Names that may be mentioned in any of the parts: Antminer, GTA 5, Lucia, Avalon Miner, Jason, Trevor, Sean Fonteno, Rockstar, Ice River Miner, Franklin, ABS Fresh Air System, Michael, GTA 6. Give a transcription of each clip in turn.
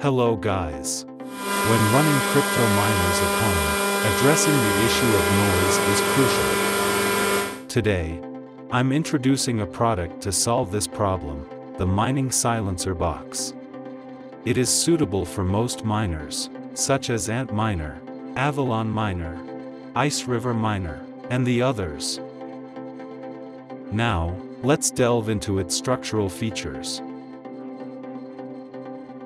Hello guys. When running crypto miners at home, addressing the issue of noise is crucial. Today, I'm introducing a product to solve this problem, the mining silencer box. It is suitable for most miners, such as Antminer, Avalon Miner, Ice River Miner, and the others. Now, let's delve into its structural features.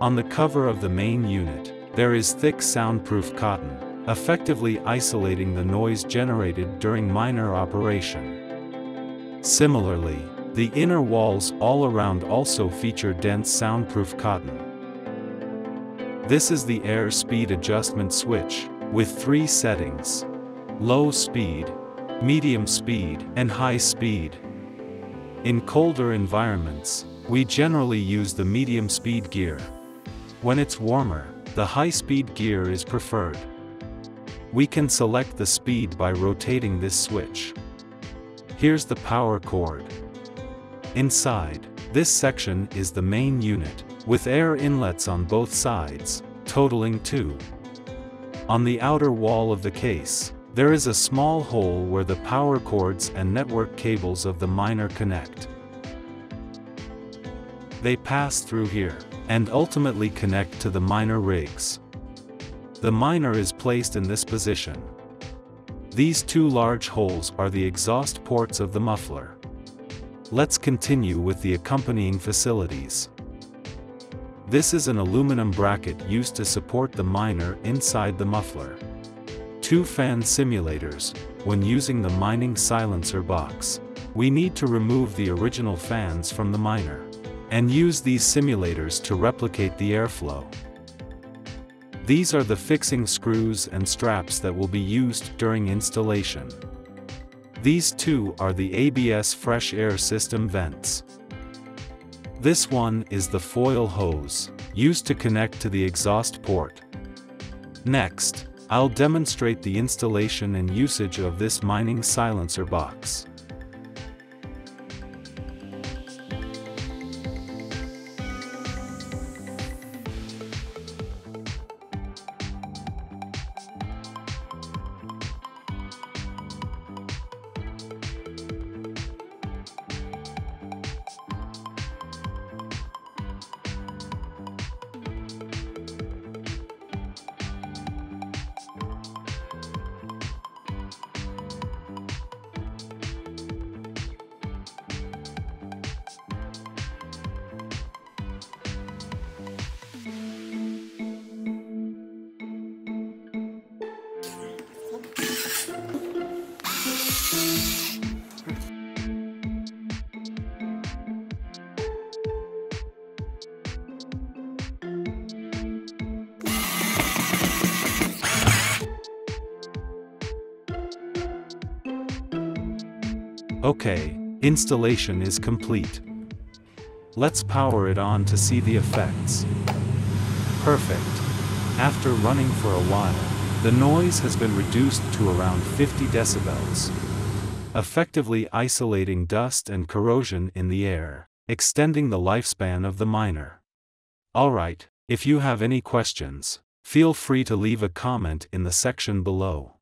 On the cover of the main unit, there is thick soundproof cotton, effectively isolating the noise generated during miner operation. Similarly, the inner walls all around also feature dense soundproof cotton. This is the air speed adjustment switch, with three settings: low speed, medium speed, and high speed. In colder environments, we generally use the medium speed gear. When it's warmer, the high speed gear is preferred. We can select the speed by rotating this switch. Here's the power cord. Inside, this section is the main unit, with air inlets on both sides, totaling 2. On the outer wall of the case, there is a small hole where the power cords and network cables of the miner connect. They pass through here, and ultimately connect to the miner rigs. The miner is placed in this position. These two large holes are the exhaust ports of the muffler. Let's continue with the accompanying facilities. This is an aluminum bracket used to support the miner inside the muffler. 2 fan simulators. When using the mining silencer box, we need to remove the original fans from the miner and use these simulators to replicate the airflow. These are the fixing screws and straps that will be used during installation. These two are the ABS Fresh Air System vents. This one is the foil hose, used to connect to the exhaust port. Next, I'll demonstrate the installation and usage of this mining silencer box. Okay, installation is complete. Let's power it on to see the effects. Perfect. After running for a while, the noise has been reduced to around 50 decibels, effectively isolating dust and corrosion in the air, extending the lifespan of the miner. Alright, if you have any questions, feel free to leave a comment in the section below.